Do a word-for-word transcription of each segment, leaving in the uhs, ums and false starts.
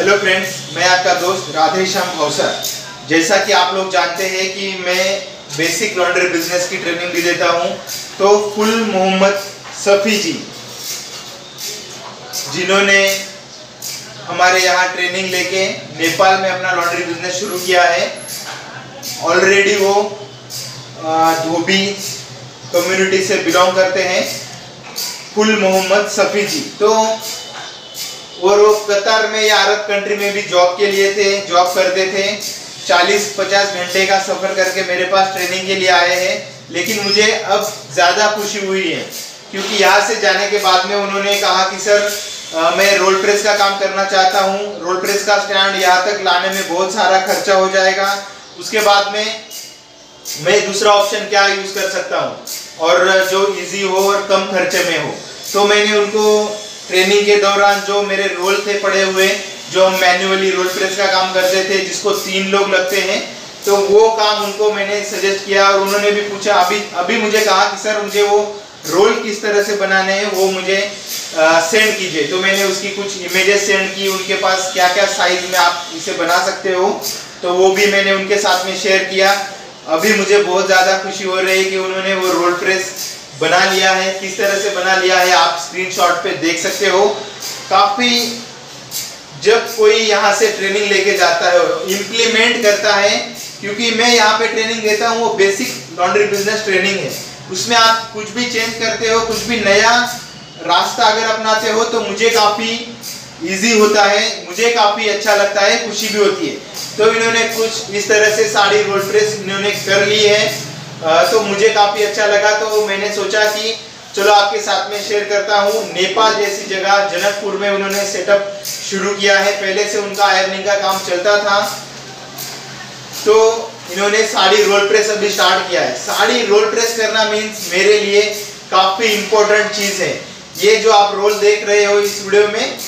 Hello friends, मैं आपका दोस्त राधे श्याम भावसर। जैसा कि आप लोग जानते हैं कि मैं बेसिक लॉन्ड्री बिजनेस की ट्रेनिंग भी देता हूं, तो फुल मोहम्मद सफी जी जिन्होंने हमारे यहां ट्रेनिंग लेके नेपाल में अपना लॉन्ड्री बिजनेस शुरू किया है। ऑलरेडी वो धोबी कम्युनिटी से बिलोंग करते हैं, फुल मोहम्मद सफी जी। तो और वो कतर में या अरब कंट्री में भी जॉब के लिए थे, जॉब करते थे। चालीस पचास घंटे का सफ़र करके मेरे पास ट्रेनिंग के लिए आए हैं। लेकिन मुझे अब ज़्यादा खुशी हुई है क्योंकि यहाँ से जाने के बाद में उन्होंने कहा कि सर आ, मैं रोल प्रेस का काम करना चाहता हूँ। रोल प्रेस का स्टैंड यहाँ तक लाने में बहुत सारा खर्चा हो जाएगा। उसके बाद में मैं दूसरा ऑप्शन क्या यूज़ कर सकता हूँ और जो ईजी हो और कम खर्चे में हो। तो मैंने उनको ट्रेनिंग के दौरान जो मेरे रोल थे पड़े हुए, जो हम मैन्युअली रोल प्रेस का काम करते थे, जिसको तीन लोग लगते हैं, तो वो काम उनको मैंने सजेस्ट किया। और उन्होंने भी पूछा, अभी अभी मुझे कहा कि सर मुझे वो रोल किस तरह से बनाने हैं वो मुझे सेंड कीजिए। तो मैंने उसकी कुछ इमेजेस सेंड की, उनके पास क्या क्या साइज में आप इसे बना सकते हो, तो वो भी मैंने उनके साथ में शेयर किया। अभी मुझे बहुत ज़्यादा खुशी हो रही है कि उन्होंने वो रोल प्रेस बना लिया है। किस तरह से बना लिया है आप स्क्रीनशॉट पे देख सकते हो। काफ़ी जब कोई यहाँ से ट्रेनिंग लेके जाता है और इम्प्लीमेंट करता है, क्योंकि मैं यहाँ पे ट्रेनिंग देता हूँ वो बेसिक लॉन्ड्री बिजनेस ट्रेनिंग है। उसमें आप कुछ भी चेंज करते हो, कुछ भी नया रास्ता अगर अपनाते हो तो मुझे काफ़ी ईजी होता है, मुझे काफ़ी अच्छा लगता है, खुशी भी होती है। तो इन्होंने कुछ इस तरह से साड़ी रोल प्रेस इन्होंने कर ली है, तो मुझे काफ़ी अच्छा लगा। तो मैंने सोचा कि चलो आपके साथ में शेयर करता हूँ। नेपाल जैसी जगह जनकपुर में उन्होंने सेटअप शुरू किया है। पहले से उनका आयरनिंग का काम चलता था, तो इन्होंने साड़ी रोल प्रेस अभी स्टार्ट किया है। साड़ी रोल प्रेस करना मीन्स मेरे लिए काफ़ी इम्पोर्टेंट चीज़ है। ये जो आप रोल देख रहे हो इस वीडियो में,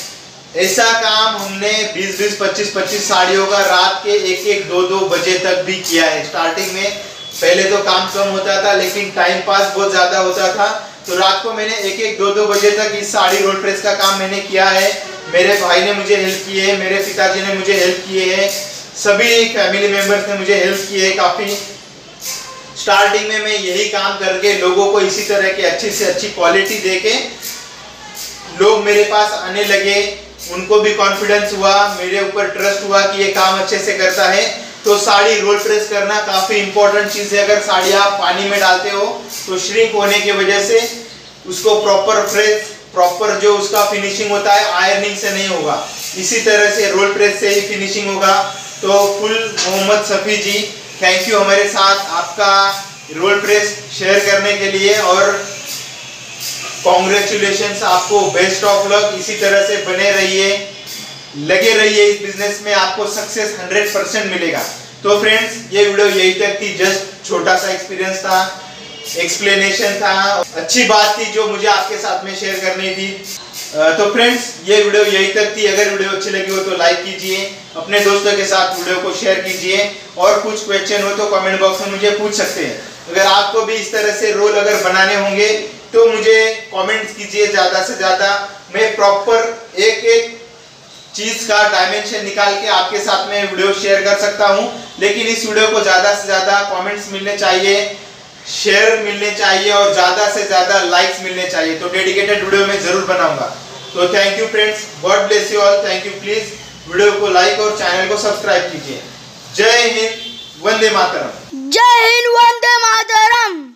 ऐसा काम हमने बीस बीस पच्चीस पच्चीस साड़ियों का रात के एक एक दो दो बजे तक भी किया है। स्टार्टिंग में पहले तो काम कम होता था, लेकिन टाइम पास बहुत ज़्यादा होता था। तो रात को मैंने एक एक दो दो बजे तक इस साड़ी रोल प्रेस का काम मैंने किया है। मेरे भाई ने मुझे हेल्प किए है, मेरे पिताजी ने मुझे हेल्प किए है, सभी फैमिली मेम्बर्स ने मुझे हेल्प किए है। काफ़ी स्टार्टिंग में मैं यही काम करके लोगों को इसी तरह की अच्छी से अच्छी क्वालिटी दे के लोग मेरे पास आने लगे। उनको भी कॉन्फिडेंस हुआ, मेरे ऊपर ट्रस्ट हुआ कि ये काम अच्छे से करता है। तो साड़ी रोल प्रेस करना काफ़ी इम्पोर्टेंट चीज़ है। अगर साड़ी आप पानी में डालते हो तो श्रिंक होने की वजह से उसको प्रॉपर फ्रेश, प्रॉपर जो उसका फिनिशिंग होता है आयरनिंग से नहीं होगा, इसी तरह से रोल प्रेस से ही फिनिशिंग होगा। तो फुल मोहम्मद सफी जी, थैंक यू हमारे साथ आपका रोल प्रेस शेयर करने के लिए, और कॉन्ग्रेचुलेशंस आपको, बेस्ट ऑफ लक। इसी तरह से बने रहिए, लगे रहिए इस बिजनेस में, आपको सक्सेस हंड्रेड परसेंट मिलेगा। तो फ्रेंड्स, ये वीडियो यही तक थी। जस्ट छोटा सा एक्सपीरियंस था, एक्सप्लेनेशन था, अच्छी बात थी जो मुझे आपके साथ में शेयर करनी थी। तो फ्रेंड्स, ये वीडियो यही तक थी। अगर वीडियो अच्छी लगी हो तो लाइक कीजिए, अपने दोस्तों के साथ वीडियो को शेयर कीजिए, और कुछ क्वेश्चन हो तो कमेंट बॉक्स में मुझे पूछ सकते हैं। अगर आपको भी इस तरह से रोल अगर बनाने होंगे तो मुझे कॉमेंट्स कीजिए ज़्यादा से ज़्यादा। मैं प्रॉपर एक एक चीज़ का डायमेंशन निकाल के आपके साथ में वीडियो शेयर कर सकता हूं। लेकिन इस वीडियो को ज़्यादा से ज़्यादा कमेंट्स मिलने चाहिए, शेयर मिलने चाहिए, और ज़्यादा से ज़्यादा लाइक्स मिलने चाहिए। तो डेडिकेटेड वीडियो मैं ज़रूर बनाऊंगा। तो thank you friends, God bless you all. Thank you. Please video को लाइक और चैनल को सब्सक्राइब कीजिए। जय हिंद, वंदे मातरम। जय हिंद, वंदे मातरम।